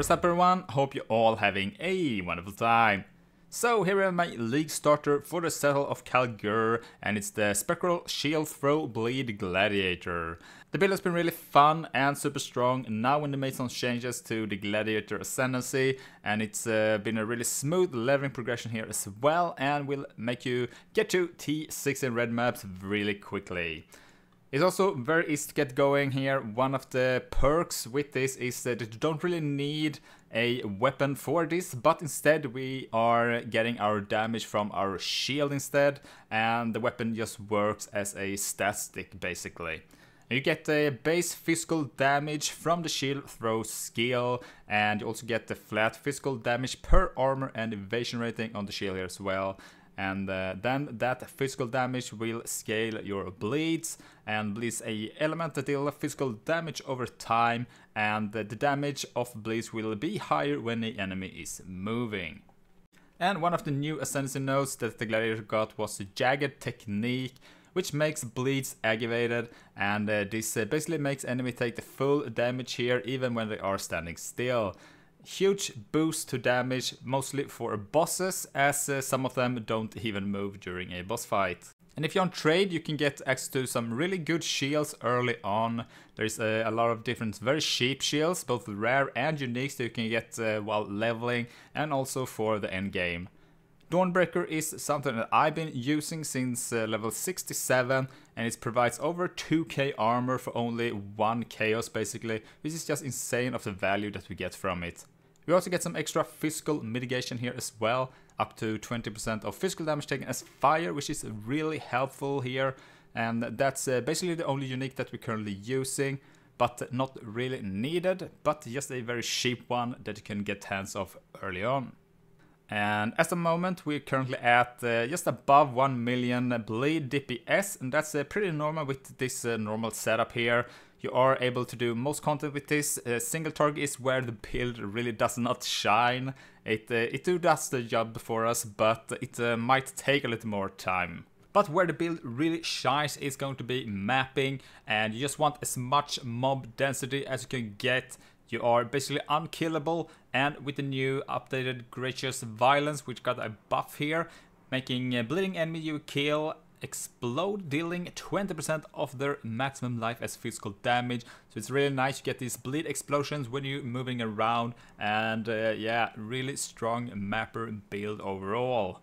What's up everyone, hope you're all having a wonderful time. So here are my league starter for the Settlers of Kalguur, and it's the Spectral Shield Throw Bleed Gladiator. The build has been really fun and super strong now when they made some changes to the Gladiator Ascendancy, and it's been a really smooth leveling progression here as well, and will make you get to T6 in red maps really quickly. It's also very easy to get going here. One of the perks with this is that you don't really need a weapon for this, but instead we are getting our damage from our shield instead, and the weapon just works as a stat stick basically. You get the base physical damage from the shield throw skill, and you also get the flat physical damage per armor and evasion rating on the shield here as well. And then that physical damage will scale your bleeds, and bleeds a element that deal physical damage over time, and the damage of bleeds will be higher when the enemy is moving. And one of the new ascendancy nodes that the Gladiator got was the Jagged Technique, which makes bleeds aggravated, and this basically makes enemy take the full damage here even when they are standing still. Huge boost to damage, mostly for bosses, as some of them don't even move during a boss fight. And if you're on trade, you can get access to some really good shields early on. There's a lot of different very cheap shields, both rare and unique, so you can get while leveling and also for the end game. Dawnbreaker is something that I've been using since level 67, and it provides over 2k armor for only 1 chaos basically, which is just insane of the value that we get from it. We also get some extra physical mitigation here as well, up to 20% of physical damage taken as fire, which is really helpful here, and that's basically the only unique that we're currently using, but not really needed, but just a very cheap one that you can get hands off early on. And at the moment we're currently at just above 1 million bleed DPS, and that's pretty normal with this normal setup here. You are able to do most content with this. Single target is where the build really does not shine. It does the job for us, but it might take a little more time. But where the build really shines is going to be mapping, and you just want as much mob density as you can get. You are basically unkillable, and with the new updated Gracious Violence, which got a buff here, making a bleeding enemy you kill explode, dealing 20% of their maximum life as physical damage. So it's really nice to get these bleed explosions when you're moving around, and yeah, really strong mapper build overall.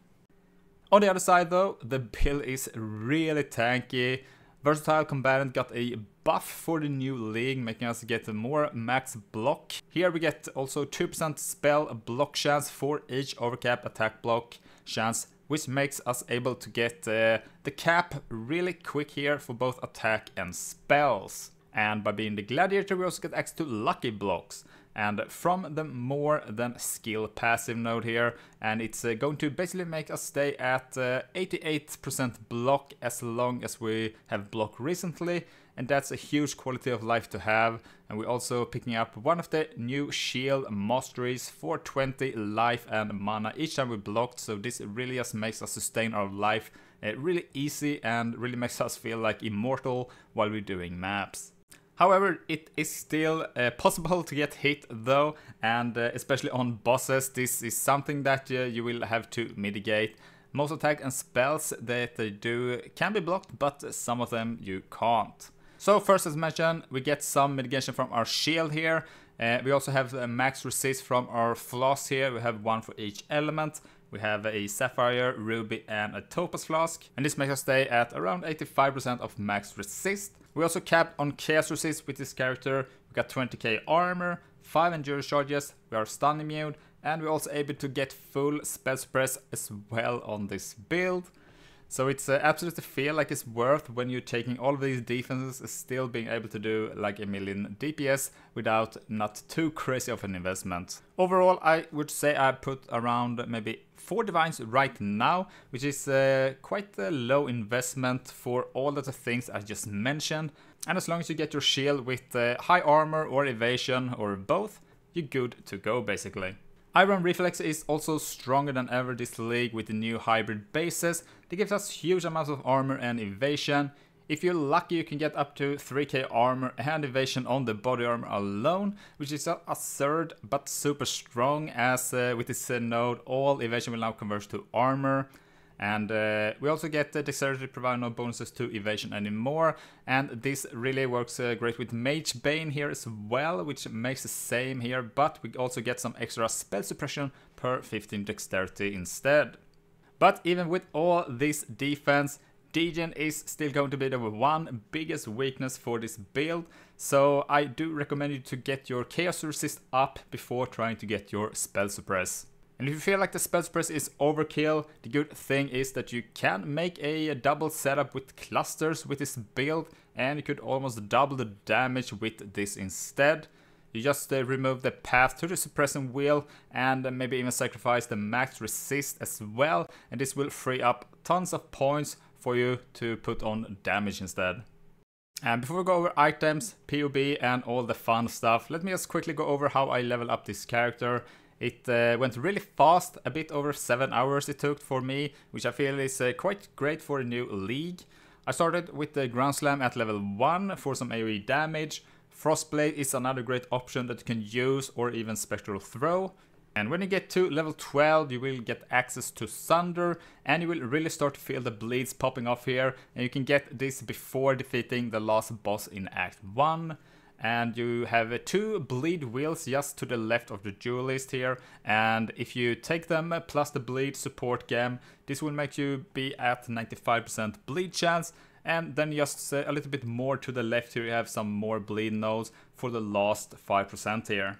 On the other side though, the build is really tanky. Versatile Combatant got a buff for the new league, making us get more max block. Here we get also 2% spell block chance for each overcap attack block chance, which makes us able to get the cap really quick here for both attack and spells. And by being the Gladiator we also get access to lucky blocks, and from the more than skill passive node here, and it's going to basically make us stay at 88% block as long as we have block recently, and that's a huge quality of life to have. And we're also picking up one of the new shield masteries for 20 life and mana each time we blocked, so this really just makes us sustain our life really easy and really makes us feel like immortal while we're doing maps. However, it is still possible to get hit though, and especially on bosses, this is something that you will have to mitigate. Most attacks and spells that they do can be blocked, but some of them you can't. So first, as mentioned, we get some mitigation from our shield here. We also have max resist from our flask here. We have one for each element. We have a sapphire, ruby and a topaz flask, and this makes us stay at around 85% of max resist. We also capped on chaos resist with this character. We got 20k armor, 5 endurance charges, we are stun immune, and we're also able to get full spell suppress as well on this build. So it's absolutely feel like it's worth when you're taking all of these defenses, still being able to do like a million DPS without not too crazy of an investment. Overall, I would say I put around maybe 4 divines right now, which is quite a low investment for all of the things I just mentioned. And as long as you get your shield with high armor or evasion or both, you're good to go basically. Iron Reflex is also stronger than ever this league with the new hybrid bases. That gives us huge amounts of armor and evasion. If you're lucky, you can get up to 3k armor and evasion on the body armor alone, which is absurd but super strong, as with this node all evasion will now convert to armor. And we also get dexterity, providing no bonuses to evasion anymore. And this really works great with Mage Bane here as well, which makes the same here, but we also get some extra spell suppression per 15 dexterity instead. But even with all this defense, Degen is still going to be the one biggest weakness for this build, so I do recommend you to get your Chaos Resist up before trying to get your Spell Suppress. And if you feel like the Spell Suppress is overkill, the good thing is that you can make a double setup with clusters with this build, and you could almost double the damage with this instead. You just remove the path to the suppressing wheel and maybe even sacrifice the max resist as well, and this will free up tons of points for you to put on damage instead. And before we go over items, POB and all the fun stuff, let me just quickly go over how I level up this character. It went really fast, a bit over 7 hours it took for me, which I feel is quite great for a new league. I started with the Ground Slam at level 1 for some AoE damage. Frostblade is another great option that you can use, or even Spectral Throw. And when you get to level 12, you will get access to Sunder, and you will really start to feel the bleeds popping off here, and you can get this before defeating the last boss in Act 1. And you have 2 bleed wheels just to the left of the duelist here, and if you take them plus the bleed support gem, this will make you be at 95% bleed chance. And then just a little bit more to the left here, you have some more bleed nodes for the last 5% here.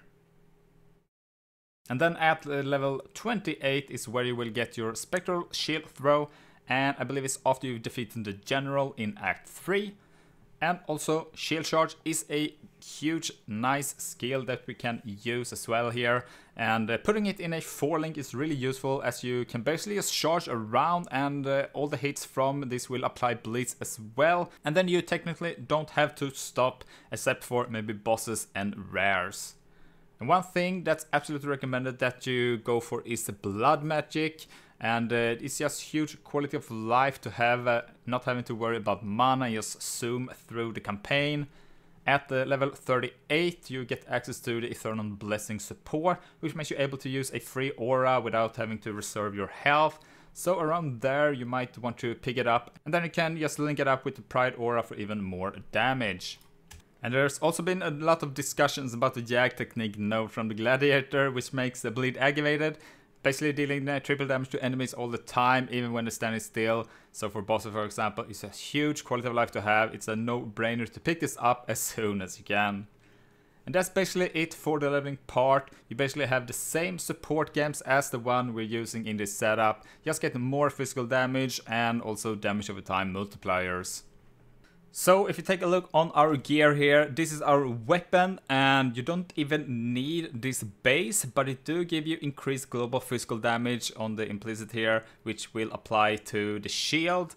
And then at level 28 is where you will get your Spectral Shield Throw. And I believe it's after you've defeated the General in Act 3. And also Shield Charge is a huge nice skill that we can use as well here. And putting it in a 4-link is really useful, as you can basically just charge around, and all the hits from this will apply bleeds as well. And then you technically don't have to stop, except for maybe bosses and rares. And one thing that's absolutely recommended that you go for is the Blood Magic. And it's just huge quality of life to have, not having to worry about mana, just zoom through the campaign. At the level 38 you get access to the Eternal Blessing support, which makes you able to use a free aura without having to reserve your health. So around there you might want to pick it up, and then you can just link it up with the Pride aura for even more damage. And there's also been a lot of discussions about the Jagged Technique node from the Gladiator, which makes the bleed aggravated. Basically dealing triple damage to enemies all the time, even when they're standing still. So for bosses, for example, it's a huge quality of life to have. It's a no-brainer to pick this up as soon as you can. And that's basically it for the leveling part. You basically have the same support gems as the one we're using in this setup. Just get more physical damage and also damage over time multipliers. So if you take a look on our gear here, this is our weapon, and you don't even need this base, but it do give you increased global physical damage on the implicit here, which will apply to the shield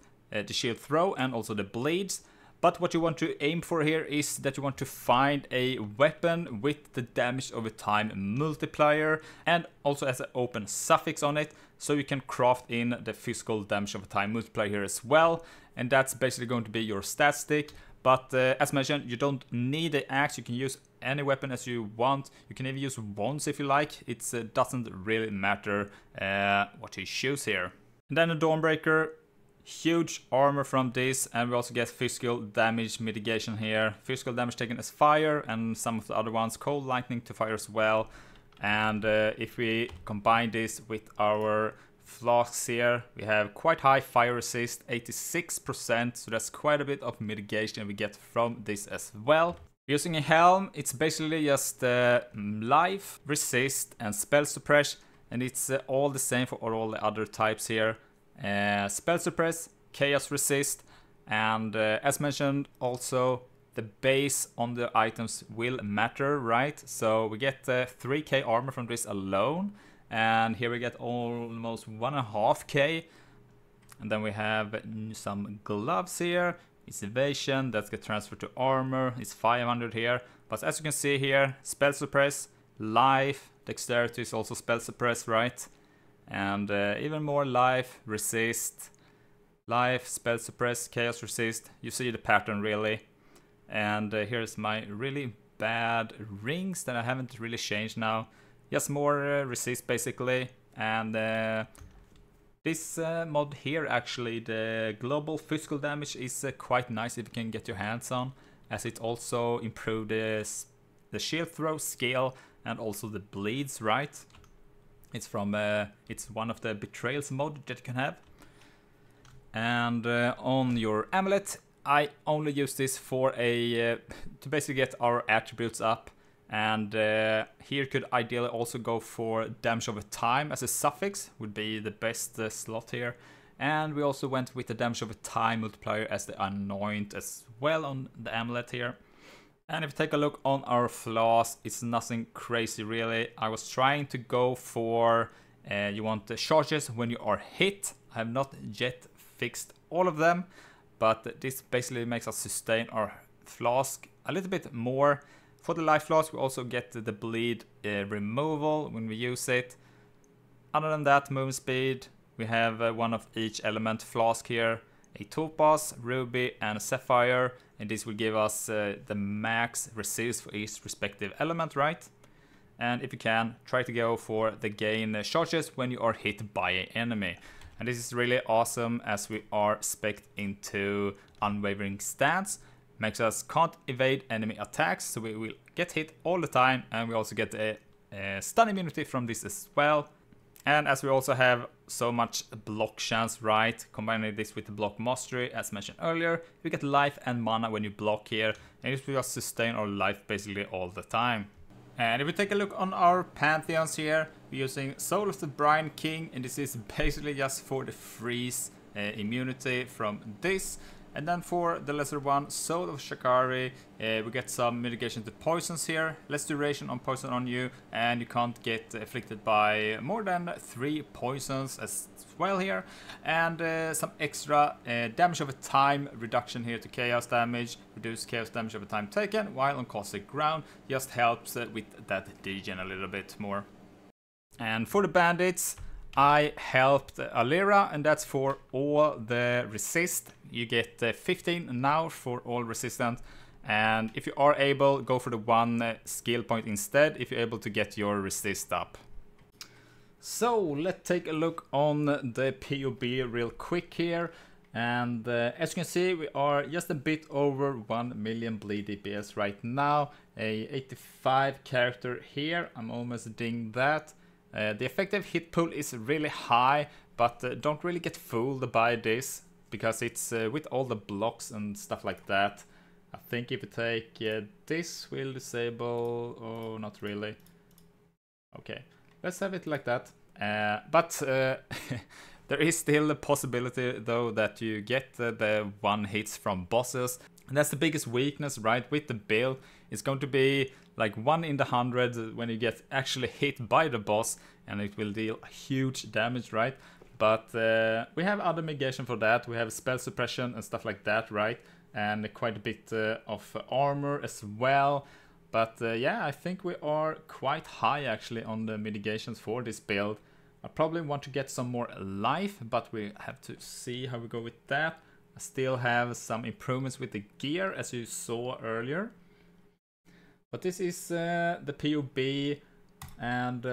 throw, and also the bleeds. But what you want to aim for here is that you want to find a weapon with the damage over time multiplier, and also has an open suffix on it, so you can craft in the physical damage over time multiplier here as well. And that's basically going to be your stat stick. But as mentioned, you don't need the axe, you can use any weapon as you want. You can even use wands if you like. It doesn't really matter what you choose here. And then the Dawnbreaker. Huge armor from this, and we also get physical damage mitigation here. Physical damage taken as fire, and some of the other ones, cold, lightning to fire as well. And if we combine this with our flasks here, we have quite high fire resist, 86%, so that's quite a bit of mitigation we get from this as well. Using a helm, it's basically just life, resist, and spell suppress, and it's all the same for all the other types here. Spell suppress, chaos resist, and as mentioned, also the base on the items will matter, right? So we get 3k armor from this alone, and here we get almost 1.5k. And then we have some gloves here. It's evasion, that's get transferred to armor. It's 500 here, but as you can see here, spell suppress, life, dexterity is also spell suppress, right? And even more life, resist, Life, Spell Suppress, Chaos Resist. You see the pattern really. And here's my really bad rings that I haven't really changed now. Just more resist basically. And this mod here actually, the global physical damage is quite nice if you can get your hands on, as it also improved the shield throw scale and also the bleeds, right? It's from it's one of the betrayals mod that you can have. And on your amulet, I only use this for a to basically get our attributes up. And here could ideally also go for damage over time as a suffix, would be the best slot here. And we also went with the damage over time multiplier as the anoint as well on the amulet here. And if you take a look on our flaws, it's nothing crazy really. I was trying to go for, you want the charges when you are hit. I have not yet fixed all of them, but this basically makes us sustain our flask a little bit more. For the life loss, we also get the bleed removal when we use it. Other than that, movement speed, we have one of each element flask here. A topaz, ruby and sapphire. And this will give us the max resist for each respective element, right? And if you can, try to go for the gain charges when you are hit by an enemy. And this is really awesome as we are spec'd into Unwavering Stance. Makes us can't evade enemy attacks, so we will get hit all the time, and we also get a stun immunity from this as well. And as we also have so much block chance, right, combining this with the block mastery as mentioned earlier, we get life and mana when you block here, and this will just sustain our life basically all the time. And if we take a look on our pantheons here, we're using Soul of the Brine King, and this is basically just for the freeze immunity from this. And then for the lesser one, Soul of Shakari, we get some mitigation to poisons here, less duration on poison on you, and you can't get afflicted by more than 3 poisons as well here. And some extra damage over time, reduction here to chaos damage, reduce chaos damage over time taken, while on caustic ground, just helps with that degen a little bit more. And for the bandits, I helped Alira, and that's for all the resist. You get 15 now for all resistance, and if you are able, go for the 1 skill point instead if you're able to get your resist up. So let's take a look on the POB real quick here, and as you can see, we are just a bit over 1 million bleed DPS right now. A 85 character here, I'm almost dinged that. The effective hit pool is really high, but don't really get fooled by this, because it's with all the blocks and stuff like that. I think if you take this, we'll disable... oh, not really. Okay, let's have it like that. But there is still a possibility, though, that you get the one hits from bosses. And that's the biggest weakness, right, with the build. It's going to be like 1 in 100 when you get actually hit by the boss, and it will deal huge damage, right? But we have other mitigation for that. We have spell suppression and stuff like that, right? And quite a bit of armor as well. But yeah, I think we are quite high actually on the mitigations for this build. I probably want to get some more life, but we have to see how we go with that. I still have some improvements with the gear, as you saw earlier. But this is the POB, and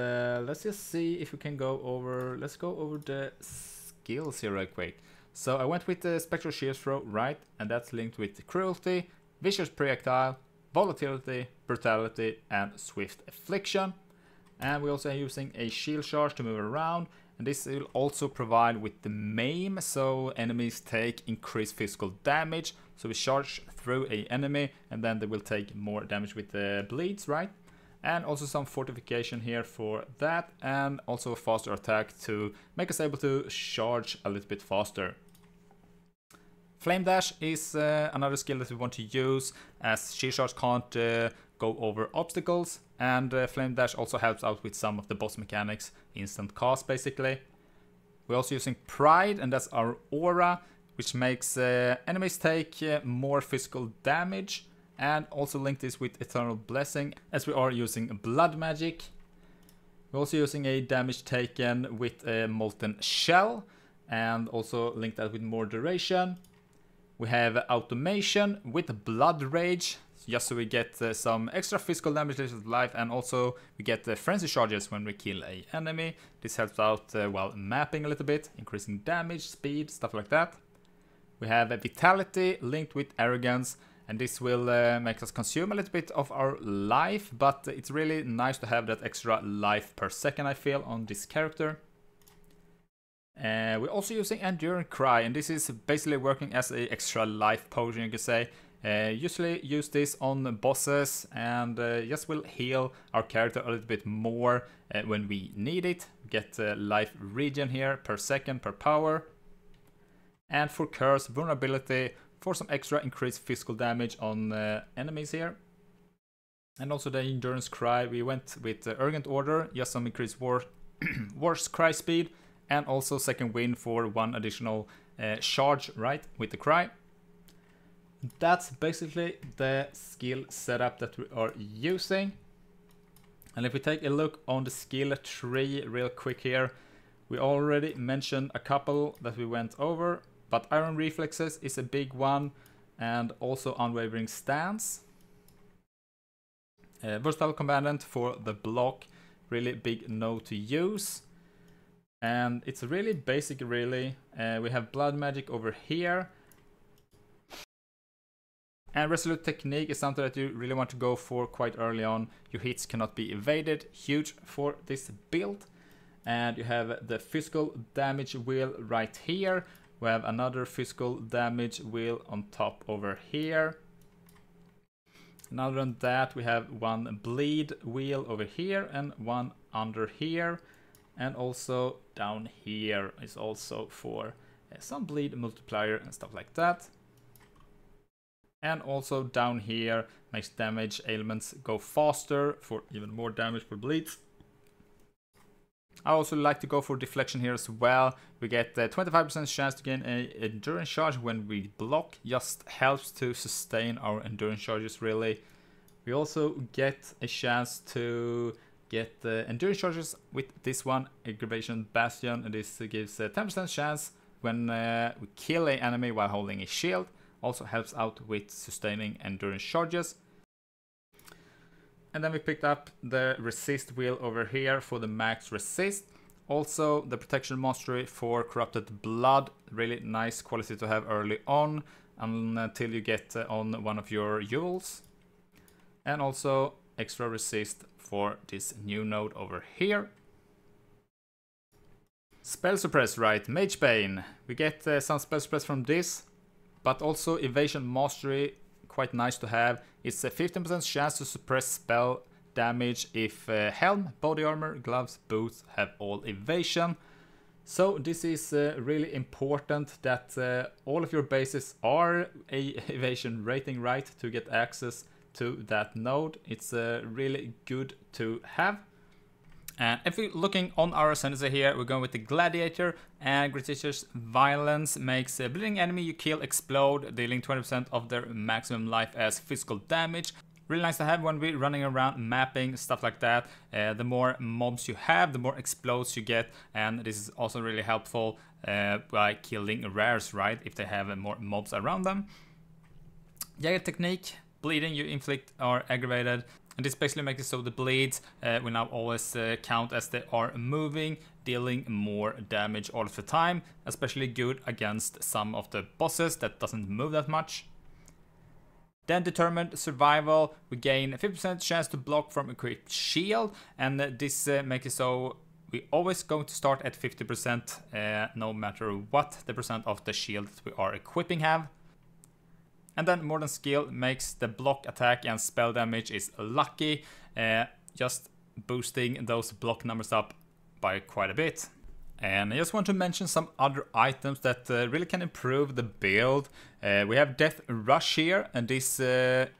let's just see if we can go over, let's go over the skills here real quick. So I went with the Spectral Shield Throw, right, and that's linked with Cruelty, Vicious Projectile, Volatility, Brutality and Swift Affliction. And we also are using a Shield Charge to move around, and this will also provide with the maim, so enemies take increased physical damage. So we charge through an enemy, and then they will take more damage with the bleeds, right? And also some fortification here for that, and also a faster attack to make us able to charge a little bit faster. Flame Dash is another skill that we want to use, as Shield Charge can't go over obstacles, and Flame Dash also helps out with some of the boss mechanics, instant cast basically. We're also using Pride, and that's our aura, which makes enemies take more physical damage, and also link this with Eternal Blessing, as we are using Blood Magic. We're also using a damage taken with a Molten Shell, and also link that with more duration. We have automation with Blood Rage, just so we get some extra physical damage, life, and also we get the frenzy charges when we kill a enemy. This helps out while mapping a little bit, increasing damage, speed, stuff like that. We have a Vitality linked with Arrogance, and this will make us consume a little bit of our life, but it's really nice to have that extra life per second, I feel, on this character. We're also using Enduring Cry, and this is basically working as an extra life potion, you could say. Usually use this on bosses, and just will heal our character a little bit more when we need it. Get life regen here per second per power. And for Curse, Vulnerability for some extra increased physical damage on enemies here. And also the Endurance Cry, we went with Urgent Order, just some increased War's Cry speed. And also Second Wind for one additional charge, right, with the Cry. That's basically the skill setup that we are using. And if we take a look on the skill tree real quick here, we already mentioned a couple that we went over, but Iron Reflexes is a big one, and also Unwavering Stance. Versatile Combatant for the block, really big no to use. And it's really basic, really. We have Blood Magic over here. And Resolute Technique is something that you really want to go for quite early on. Your hits cannot be evaded. Huge for this build. And you have the physical damage wheel right here. We have another physical damage wheel on top over here. And other than that, we have one bleed wheel over here and one under here. And also down here is also for some bleed multiplier and stuff like that. And also down here makes damage ailments go faster for even more damage for bleeds. I also like to go for deflection here as well. We get the 25% chance to gain an endurance charge when we block. Just helps to sustain our endurance charges, really. We also get a chance to get the endurance charges with this one, Aggravation Bastion, and this gives a 10% chance when we kill an enemy while holding a shield. Also helps out with sustaining endurance charges. And then we picked up the resist wheel over here for the max resist. Also the protection mastery for corrupted blood, really nice quality to have early on until you get on one of your jewels. And also extra resist for this new node over here. Spell suppress, right, Mage Bane. We get some spell suppress from this, but also evasion mastery, quite nice to have. It's a 15% chance to suppress spell damage if helm, body armor, gloves, boots have all evasion. So this is really important that all of your bases are a evasion rating, right, to get access to that node. It's really good to have. And if we're looking on our ascendancy here, we're going with the Gladiator, and Gracious Violence makes a bleeding enemy you kill explode, dealing 20% of their maximum life as physical damage. Really nice to have when we're running around mapping, stuff like that. The more mobs you have, the more explodes you get, and this is also really helpful by killing rares, right, if they have more mobs around them. Jagged Technique. Bleeding, you inflict are aggravated, and this basically makes it so the bleeds will now always count as they are moving, dealing more damage all of the time. Especially good against some of the bosses that doesn't move that much. Then Determined Survival, we gain a 50% chance to block from equipped shield, and this makes it so we always going to start at 50% no matter what the percent of the shield that we are equipping have. And then Modern Skill makes the block attack and spell damage is lucky, just boosting those block numbers up by quite a bit. And I just want to mention some other items that really can improve the build. We have Death Rush here, and this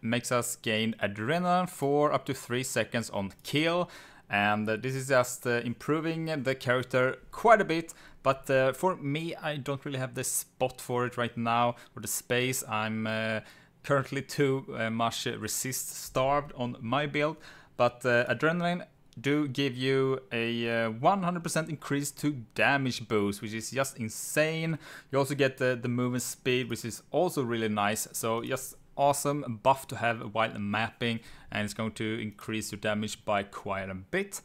makes us gain adrenaline for up to 3 seconds on kill. And this is just improving the character quite a bit. But for me, I don't really have the spot for it right now, or the space. I'm currently too much resist starved on my build. But adrenaline do give you a 100% increase to damage boost, which is just insane. You also get the movement speed, which is also really nice. So just awesome buff to have while mapping, and it's going to increase your damage by quite a bit.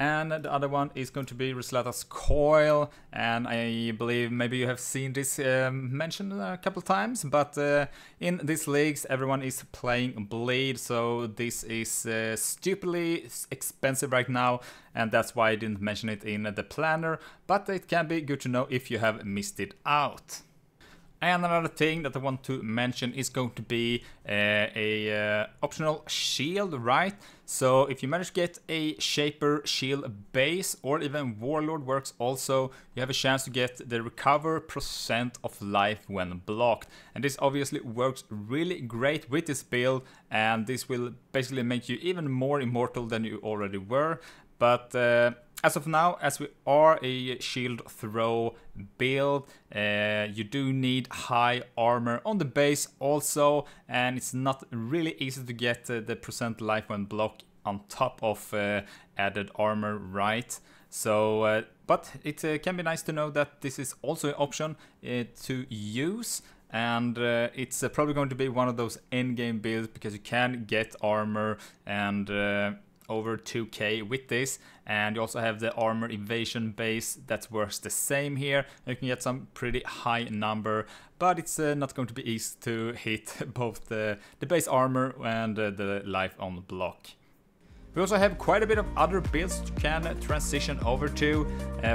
And the other one is going to be Resoluta's Coil, and I believe maybe you have seen this mentioned a couple times, but in these leagues everyone is playing Bleed, so this is stupidly expensive right now, and that's why I didn't mention it in the planner, but it can be good to know if you have missed it out. And another thing that I want to mention is going to be a optional shield, right? So if you manage to get a Shaper shield base, or even Warlord works also, you have a chance to get the recover % of life when blocked. And this obviously works really great with this build, and this will basically make you even more immortal than you already were. But as of now, as we are a shield throw build, you do need high armor on the base also, and it's not really easy to get the % life when blocked on top of added armor, right? So, but it can be nice to know that this is also an option to use. And it's probably going to be one of those endgame builds, because you can get armor and over 2k with this, and you also have the armor evasion base that works the same here. You can get some pretty high number, but it's not going to be easy to hit both the base armor and the life on the block. We also have quite a bit of other builds you can transition over to.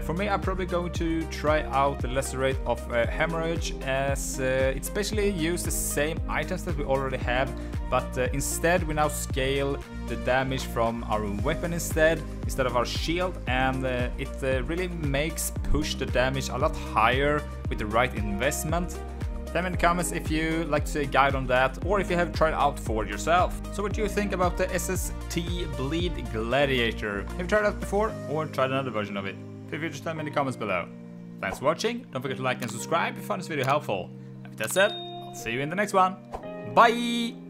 For me, I'm probably going to try out the Lacerate of Hemorrhage, as it's basically used the same items that we already have, but instead we now scale the damage from our weapon instead of our shield, and it really makes push the damage a lot higher with the right investment. Tell me in the comments if you like to see a guide on that, or if you have tried out for yourself. So what do you think about the SST Bleed Gladiator? Have you tried out before, or tried another version of it? Feel free to tell me in the comments below. Thanks for watching, don't forget to like and subscribe if you found this video helpful. And with that said, I'll see you in the next one. Bye!